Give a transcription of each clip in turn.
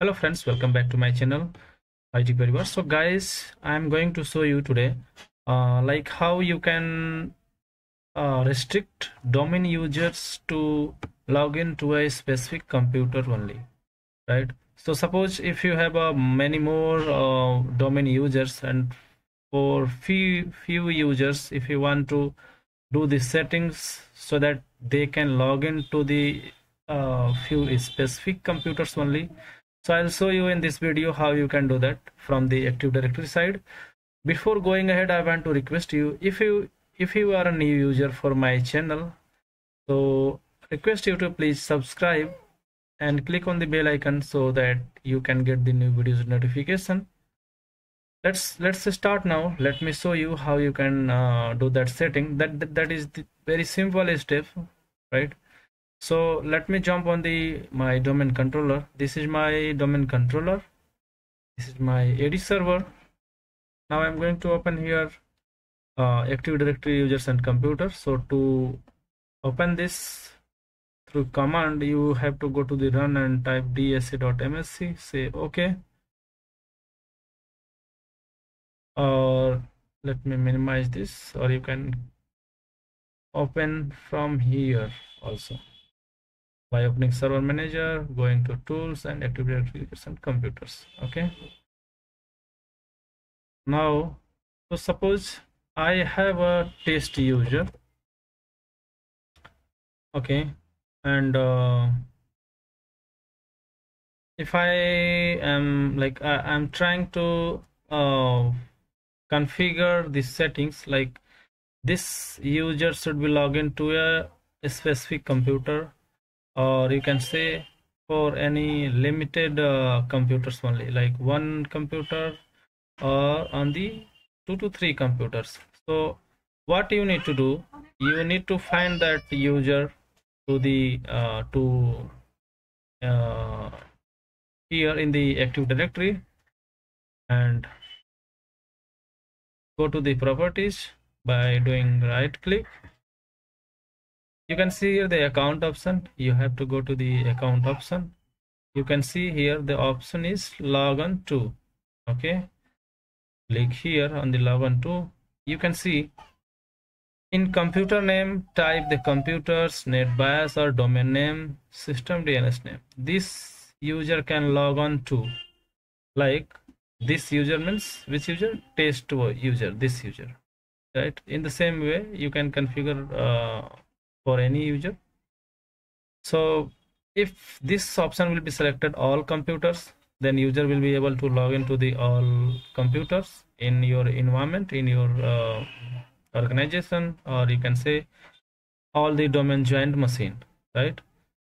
Hello friends, welcome back to my channel IT Parivar. So guys, I am going to show you today like how you can restrict domain users to log in to a specific computer only, right? So suppose if you have many more domain users, and for few users if you want to do the settings so that they can log in to the few specific computers only. So I'll show you in this video how you can do that from the Active Directory side. Before going ahead, I want to request you, if you are a new user for my channel, so request you to please subscribe and click on the bell icon so that you can get the new videos notification. Let's start now. Let me show you how you can do that setting. That is the very simple step, right? So let me jump on my domain controller. This is my domain controller. This is my AD server. Now I'm going to open here Active Directory Users and Computers. So to open this through command, you have to go to the run and type dsa.msc, say OK. Or let me minimize this, or you can open from here also. By opening Server Manager, going to Tools and Active Directory Users and Computers. Okay. Now, so suppose I have a test user. Okay, and if I am like I'm trying to configure the settings like this user should be logged into a specific computer, or you can say for any limited computers only, like one computer or on the 2 to 3 computers. So what you need to do, you need to find that user to the here in the Active Directory, and go to the properties by doing right click. You can see here the account option. You have to go to the account option. You can see here the option is log on to. Okay, click here on the log on to. You can see in computer name, type the computer's net bios or domain name, system DNS name. This user can log on to, like this user means which user? Test user, this user, right? In the same way, you can configure for any user. So if this option will be selected all computers, then user will be able to log into the all computers in your environment, in your organization, or you can say all the domain joined machine, right?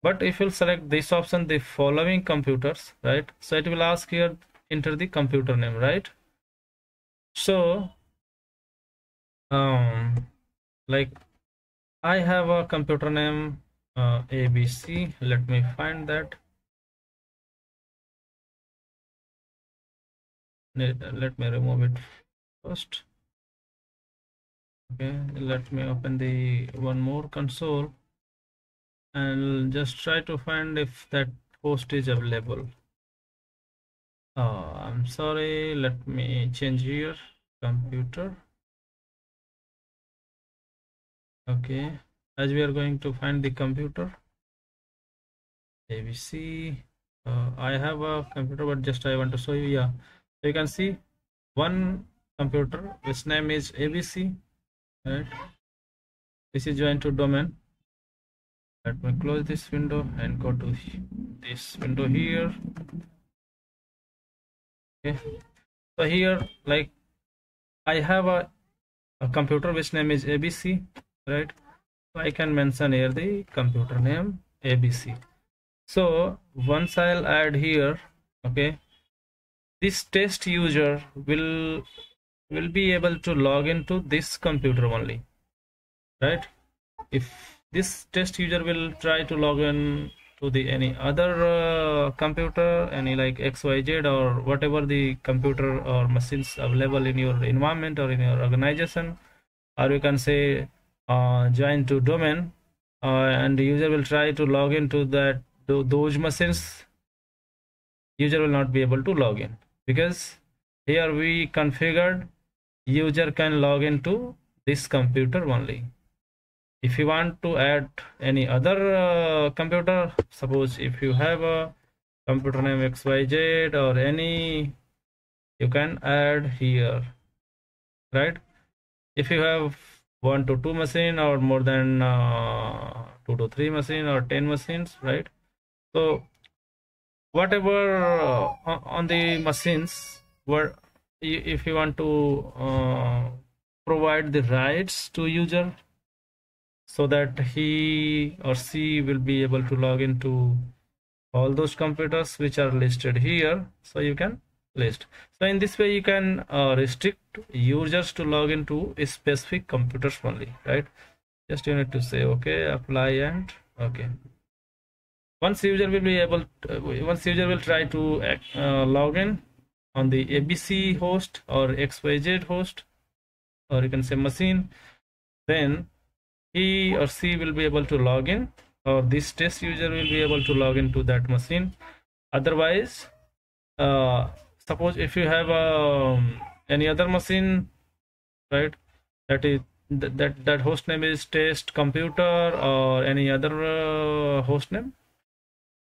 But if you select this option, the following computers, right? So it will ask here enter the computer name, right? So like I have a computer name ABC. Let me find that. Let me remove it first. Okay, let me open the one more console and just try to find if that host is available. I'm sorry, let me change here computer. Okay, as we are going to find the computer ABC, I have a computer, but just I want to show you. Yeah, so you can see one computer, its name is ABC, right? This is joined to domain. Let me close this window and go to this window here. Okay, so here like I have a computer which name is ABC, right? So I can mention here the computer name ABC. So once I'll add here, okay, this test user will be able to log into this computer only, right? If this test user will try to log in to the any other computer, any like XYZ or whatever the computer or machines available in your environment or in your organization, or you can say join to domain, and the user will try to log into those machines, user will not be able to log in, because here we configured user can log into this computer only. If you want to add any other computer, suppose if you have a computer name XYZ or any, you can add here, right? If you have 1 to 2 machine or more than 2 to 3 machine or 10 machines, right? So whatever on the machines were, if you want to provide the rights to user, so that he or she will be able to log into all those computers which are listed here, so you can list. So in this way you can restrict users to log into a specific computers only, right? Just you need to say okay, apply, and okay. Once user will be able to, once user will try to log in on the ABC host or XYZ host, or you can say machine, then he or she will be able to log in, or this test user will be able to log into that machine. Otherwise, suppose if you have any other machine, right, that is that host name is test computer or any other host name,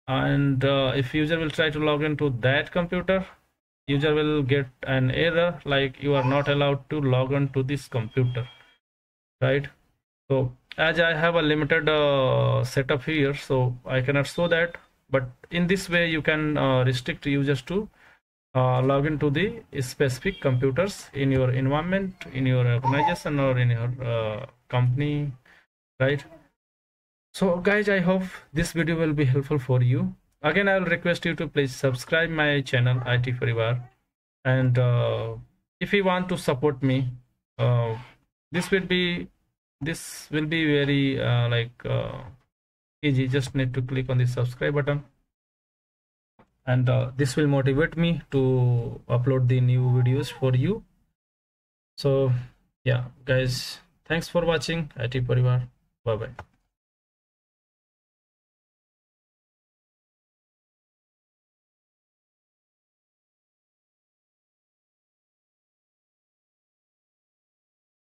and if user will try to log into that computer, user will get an error like you are not allowed to log on to this computer, right? So as I have a limited setup here, so I cannot show that, but in this way you can restrict users to log into the specific computers in your environment, in your organization, or in your company, right? So guys, I hope this video will be helpful for you. Again, I will request you to please subscribe my channel IT Parivar, and if you want to support me, this will be very easy. Just need to click on the subscribe button, and this will motivate me to upload the new videos for you. So yeah guys, thanks for watching IT Parivar. Bye bye.